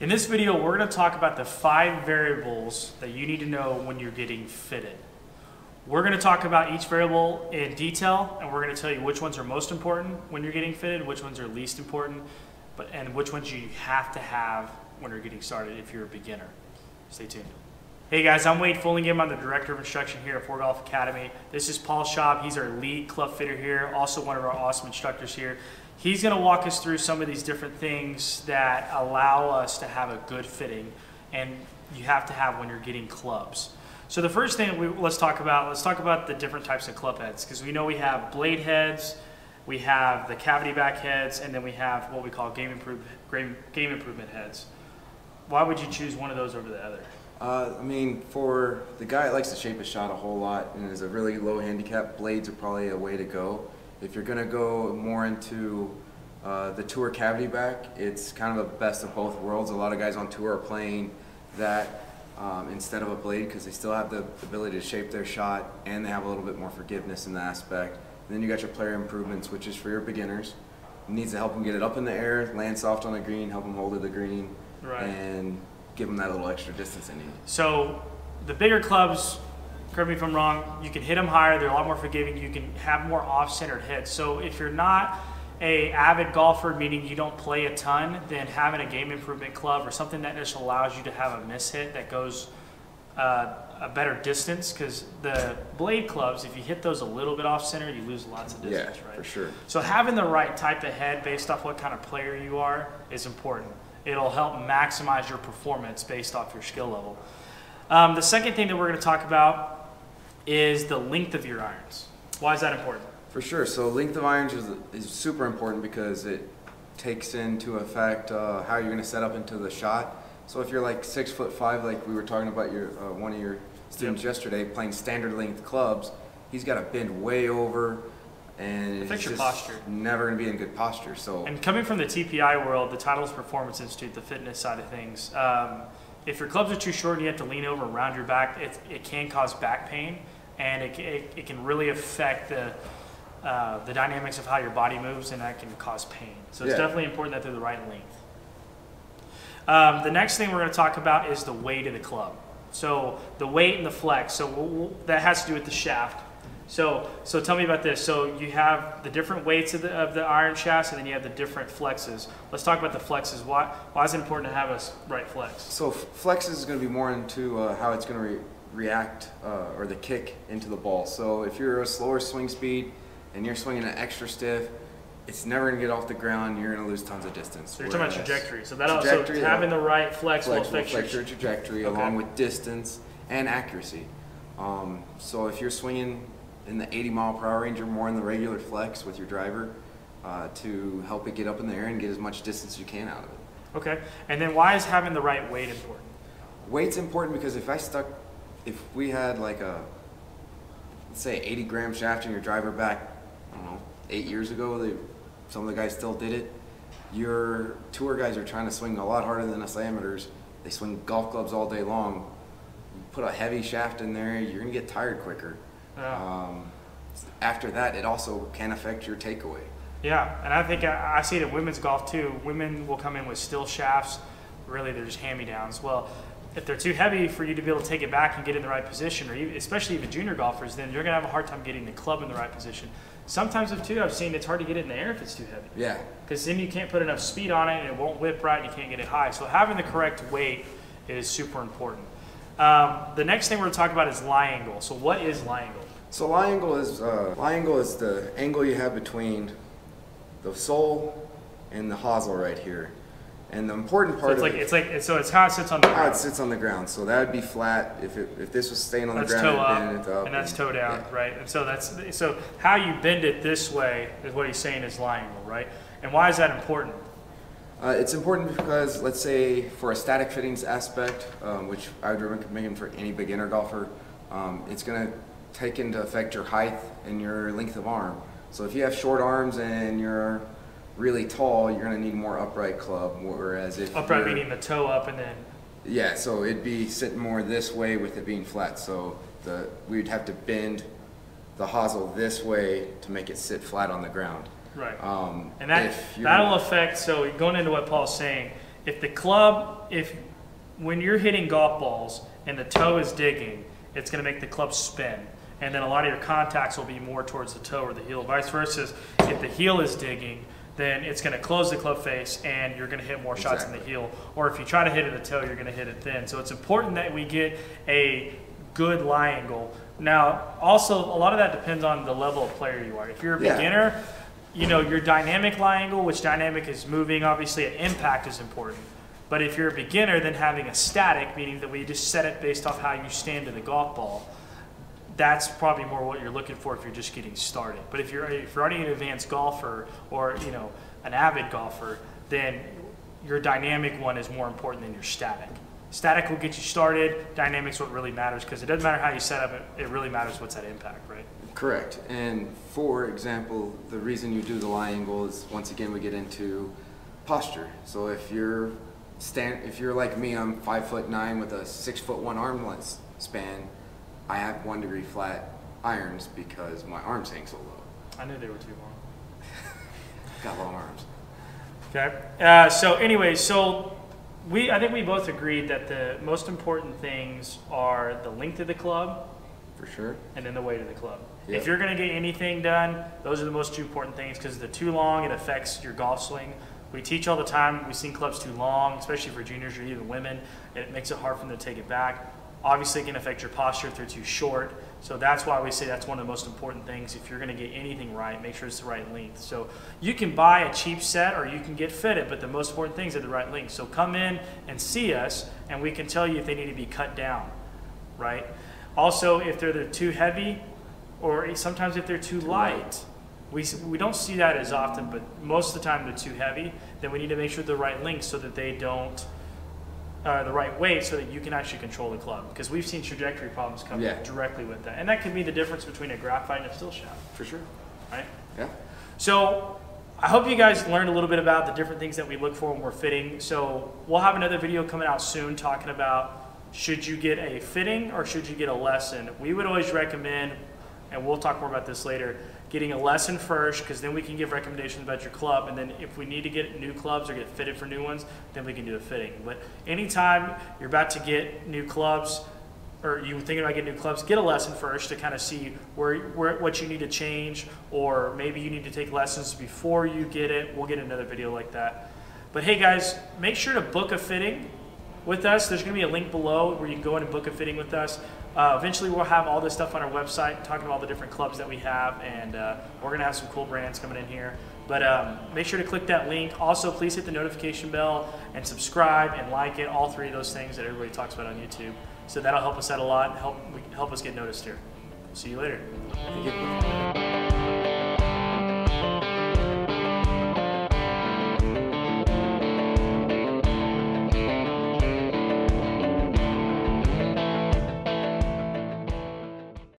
In this video, we're going to talk about the 5 variables that you need to know when you're getting fitted. We're going to talk about each variable in detail, and we're going to tell you which ones are most important when you're getting fitted, which ones are least important, and which ones you have to have when you're getting started if you're a beginner. Stay tuned. Hey guys, I'm Wade Fulingham. I'm the Director of Instruction here at 4ORE Golf Academy. This is Paul Schaub. He's our lead club fitter here, also one of our awesome instructors here. He's going to walk us through some of these different things that allow us to have a good fitting and you have to have when you're getting clubs. So the first thing let's talk about the different types of club heads, because we know we have blade heads, we have the cavity back heads, and then we have what we call game improvement heads. Why would you choose one of those over the other? I mean, for the guy that likes to shape his shot a whole lot and is a really low handicap, blades are probably a way to go. If you're going to go more into the tour cavity back, it's kind of a best of both worlds. A lot of guys on tour are playing that instead of a blade because they still have the ability to shape their shot and they have a little bit more forgiveness in the aspect. And then you got your player improvements, which is for your beginners. It needs to help them get it up in the air, land soft on the green, help them hold to the green, right, and give them that little extra distance they need. So the bigger clubs, correct me if I'm wrong, you can hit them higher, they're a lot more forgiving, you can have more off-centered hits. So if you're not an avid golfer, meaning you don't play a ton, then having a game improvement club or something that just allows you to have a miss hit that goes a better distance, because the blade clubs, if you hit those a little bit off-center, you lose lots of distance, right? Yeah, for sure. So having the right type of head based off what kind of player you are is important. It'll help maximize your performance based off your skill level. The second thing that we're going to talk about is the length of your irons. Why is that important? For sure. So length of irons is super important because it takes into effect how you're going to set up into the shot. So if you're like 6'5", like we were talking about your one of your students yesterday playing standard length clubs, he's got to bend way over. And it's just your posture. Never going to be in good posture. So, and coming from the TPI world, the Titleist Performance Institute, the fitness side of things, if your clubs are too short and you have to lean over and round your back, it can cause back pain, and it can really affect the dynamics of how your body moves, and that can cause pain. So it's definitely important that they're the right length. The next thing we're going to talk about is the weight of the club. So the weight and the flex. So that has to do with the shaft. So tell me about this. So you have the different weights of the iron shafts, and then you have the different flexes. Let's talk about the flexes. Why is it important to have a right flex? So flexes is going to be more into how it's going to react or the kick into the ball. So if you're a slower swing speed and you're swinging an extra stiff, it's never going to get off the ground. You're going to lose tons of distance. So you're talking about trajectory. So having the right flex will affect your trajectory along with distance and accuracy. So if you're swinging in the 80-mile-per-hour range or more in the regular flex with your driver to help it get up in the air and get as much distance as you can out of it. Okay, and then why is having the right weight important? Weight's important because if we had like a, let's say 80-gram shaft in your driver back, I don't know, 8 years ago, some of the guys still did it. Your tour guys are trying to swing a lot harder than us amateurs. They swing golf clubs all day long. You put a heavy shaft in there, you're gonna get tired quicker. After that, it also can affect your takeaway. Yeah, and I think I see it in women's golf too. Women will come in with still shafts. Really, they're just hand-me-downs. Well, if they're too heavy for you to be able to take it back and get in the right position, or even, especially even junior golfers, then you're going to have a hard time getting the club in the right position. Sometimes, too, I've seen it's hard to get it in the air if it's too heavy. Yeah. Because then you can't put enough speed on it, and it won't whip right, and you can't get it high. So having the correct weight is super important. The next thing we're going to talk about is lie angle. So what is lie angle? So lie angle is the angle you have between the sole and the hosel right here, and the important part. So it's how it sits on the ground. How it sits on the ground. So that would be flat if this was staying on the ground. That's toe up, and it's up, and that's toe down, yeah, right? And so so how you bend it this way is what he's saying is lie angle, right? And why is that important? It's important because, let's say, for a static fittings aspect, which I would recommend for any beginner golfer, it's going to take into effect your height and your length of arm. So if you have short arms and you're really tall, you're going to need more upright club, whereas if upright meaning the toe up and then... Yeah, so it'd be sitting more this way with it being flat. So we'd have to bend the hosel this way to make it sit flat on the ground. Right, and that'll affect. So going into what Paul's saying, if the club, when you're hitting golf balls and the toe is digging, it's going to make the club spin. And then a lot of your contacts will be more towards the toe or the heel. Vice versa, if the heel is digging, then it's going to close the club face and you're going to hit more shots in the heel. Or if you try to hit it in the toe, you're going to hit it thin. So it's important that we get a good lie angle. Now, also, a lot of that depends on the level of player you are. If you're a beginner, you know, your dynamic lie angle, which dynamic is moving, obviously, at impact is important. But if you're a beginner, then having a static, meaning that we just set it based off how you stand to the golf ball, that's probably more what you're looking for if you're just getting started. But if you're already an advanced golfer or, you know, an avid golfer, then your dynamic one is more important than your static. Static will get you started. Dynamic's what really matters, because it doesn't matter how you set up it, it really matters what's at impact, right? Correct. And for example, the reason you do the lie angle is, once again, we get into posture. So if you're like me, I'm 5'9" with a 6'1" arm length span. I have 1 degree flat irons because my arms hang so low. I knew they were too long. Got long arms. Okay. So anyway, so I think we both agreed that the most important things are the length of the club. For sure. And then the weight of the club. Yep. If you're going to get anything done, those are the most two important things, because the too long, it affects your golf swing. We teach all the time, we've seen clubs too long, especially for juniors or even women, and it makes it hard for them to take it back. Obviously, it can affect your posture if they're too short. So that's why we say that's one of the most important things. If you're going to get anything right, make sure it's the right length. So you can buy a cheap set or you can get fitted, but the most important things are the right length. So come in and see us, and we can tell you if they need to be cut down, right? Also, if they're too heavy, or sometimes if they're too light. We don't see that as often, but most of the time they're too heavy. Then we need to make sure the right length so that they don't, the right weight so that you can actually control the club. Because we've seen trajectory problems come directly with that. And that could be the difference between a graphite and a steel shaft. For sure. Right? Yeah. So I hope you guys learned a little bit about the different things that we look for when we're fitting. So we'll have another video coming out soon talking about, should you get a fitting or should you get a lesson? We would always recommend, and we'll talk more about this later, getting a lesson first, because then we can give recommendations about your club, and then if we need to get new clubs or get fitted for new ones, then we can do a fitting. But anytime you're about to get new clubs or you're thinking about getting new clubs, get a lesson first to kind of see where what you need to change, or maybe you need to take lessons before you get it. We'll get another video like that. But hey guys, make sure to book a fitting with us. There's going to be a link below where you can go in and book a fitting with us. Eventually we'll have all this stuff on our website talking about all the different clubs that we have, and we're going to have some cool brands coming in here. But make sure to click that link. Also, please hit the notification bell and subscribe and like it, all three of those things that everybody talks about on YouTube. So that'll help us out a lot, help us get noticed here. See you later.